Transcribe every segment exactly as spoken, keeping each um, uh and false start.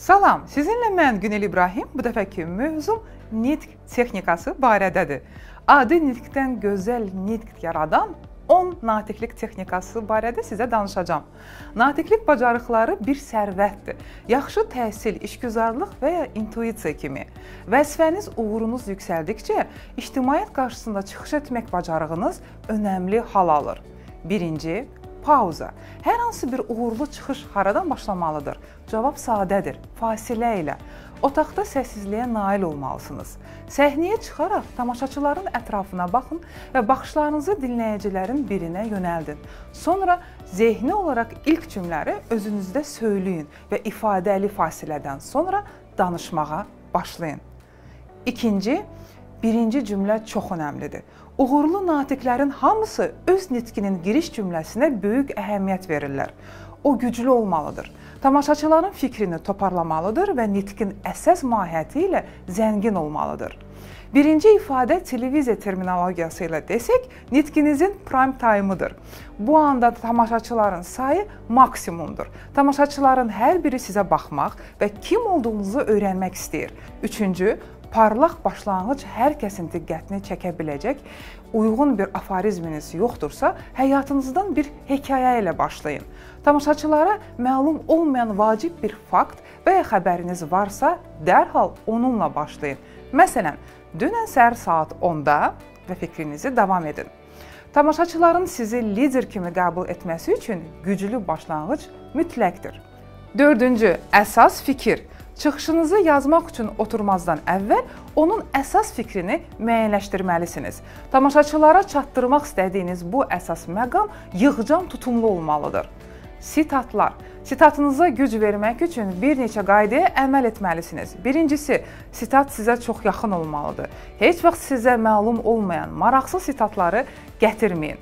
Salam, sizinlə mən Günel İbrahim, bu dəfəki mövzum nitq texnikası barədədir. Adi nitqdən gözəl nitq yaradan on natiqlik texnikası barədə sizə danışacağam. Natiqlik bacarıqları bir sərvətdir. Yaxşı təhsil, işgüzarlıq və ya intuisiya kimi. Vəzifəniz, uğurunuz yüksəldikcə, ictimaiyyət qarşısında çıxış etmək bacarığınız önəmli hal alır. Birinci, pauza. Hər hansı bir uğurlu çıxış haradan başlamalıdır? Cavab sadədir, fasilə ilə. Otaqda səssizliyə nail olmalısınız. Səhnəyə çıxaraq tamaşaçıların ətrafına baxın və baxışlarınızı dinləyicilərin birinə yönəldin. Sonra zehni olaraq ilk cümləri özünüzdə söyləyin və ifadəli fasilədən sonra danışmağa başlayın. İkinci, birinci cümlə çox önəmlidir. Uğurlu natiqlərin hamısı öz nitqinin giriş cümləsinə böyük əhəmiyyət verirlər. O güclü olmalıdır. Tamaşaçıların fikrini toparlamalıdır və nitqin əsas mahiyyəti ilə zəngin olmalıdır. Birinci ifadə televiziya terminologiyası ilə desək, nitqinizin prime time'ıdır. Bu anda tamaşaçıların sayı maksimumdur. Tamaşaçıların hər biri sizə baxmaq və kim olduğunuzu öyrənmək istəyir. Üçüncü, parlaq başlanğıc hər kəsin diqqətini çəkə biləcək, uyğun bir aforizminiz yoxdursa, həyatınızdan bir hekayə ilə başlayın. Tamaşaçılara məlum olmayan vacib bir fakt və ya xəbəriniz varsa, dərhal onunla başlayın. Məsələn, dünən səhər saat onda və fikrinizi davam edin. Tamaşaçıların sizi lider kimi qəbul etməsi üçün güclü başlanğıc mütləqdir. Dördüncü, əsas fikir. Çıxışınızı yazmaq üçün oturmazdan əvvəl onun əsas fikrini müəyyənləşdirməlisiniz. Tamaşaçılara çatdırmaq istədiyiniz bu əsas məqam yığcam tutumlu olmalıdır. Sitatlar. Sitatınıza güc vermək üçün bir neçə qaydaya əməl etməlisiniz. Birincisi, sitat sizə çox yaxın olmalıdır. Heç vaxt sizə məlum olmayan maraqsız sitatları gətirməyin.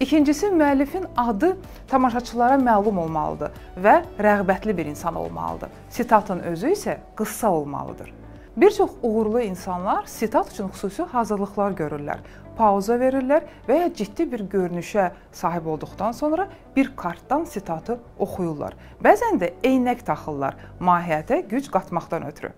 İkincisi, müəllifin adı tamaşaçılara məlum olmalıdır və rəğbətli bir insan olmalıdır. Sitatın özü isə qıssa olmalıdır. Bir çox uğurlu insanlar sitat üçün xüsusi hazırlıqlar görürlər, pauza verirlər və ya ciddi bir görünüşə sahib olduqdan sonra bir kartdan sitatı oxuyurlar. Bəzən də eynək taxırlar, mahiyyətə güc qatmaqdan ötürü.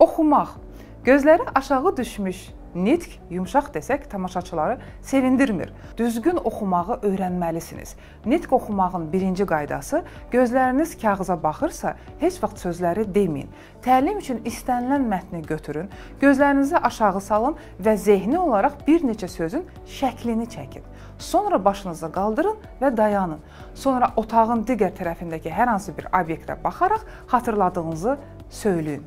Oxumaq. Gözləri aşağı düşmüş nitq, yumşaq desək, tamaşaçıları sevindirmir. Düzgün oxumağı öyrənməlisiniz. Nitq oxumağın birinci qaydası, gözləriniz kağıza baxırsa, heç vaxt sözləri deməyin. Təlim üçün istənilən mətni götürün, gözlərinizi aşağı salın və zehni olaraq bir neçə sözün şəklini çəkin. Sonra başınızı qaldırın və dayanın. Sonra otağın digər tərəfindəki hər hansı bir obyektə baxaraq xatırladığınızı söyləyin.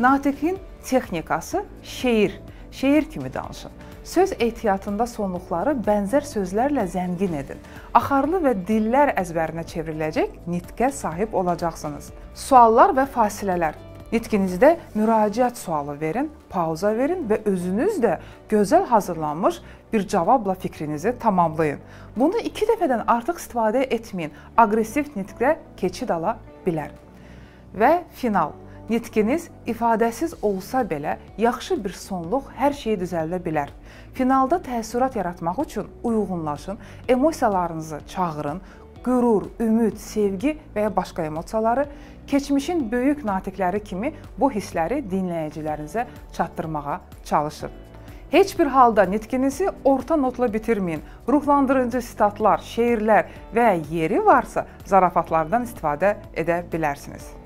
Natiqin texnikası şeir. Şeir kimi danışın. Söz ehtiyatında sonluqları bənzər sözlərlə zəngin edin. Axarlı və dillər əzbərinə çevriləcək nitqə sahib olacaqsınız. Suallar və fasilələr. Nitqinizdə müraciət sualı verin, pauza verin və özünüz də gözəl hazırlanmış bir cavabla fikrinizi tamamlayın. Bunu iki dəfədən artıq istifadə etməyin. Aqressiv nitqə keçid ala bilər. Və final. Nitqiniz ifadəsiz olsa belə, yaxşı bir sonluq hər şeyi düzəldə bilər. Finalda təəssürat yaratmaq üçün uyğunlaşın, emosiyalarınızı çağırın, qürur, ümid, sevgi və ya başqa emosiyaları, keçmişin böyük natiqləri kimi bu hissləri dinləyicilərinizə çatdırmağa çalışın. Heç bir halda nitqinizi orta notla bitirməyin. Ruhlandırıcı sitatlar, şeirlər və yeri varsa zarafatlardan istifadə edə bilərsiniz.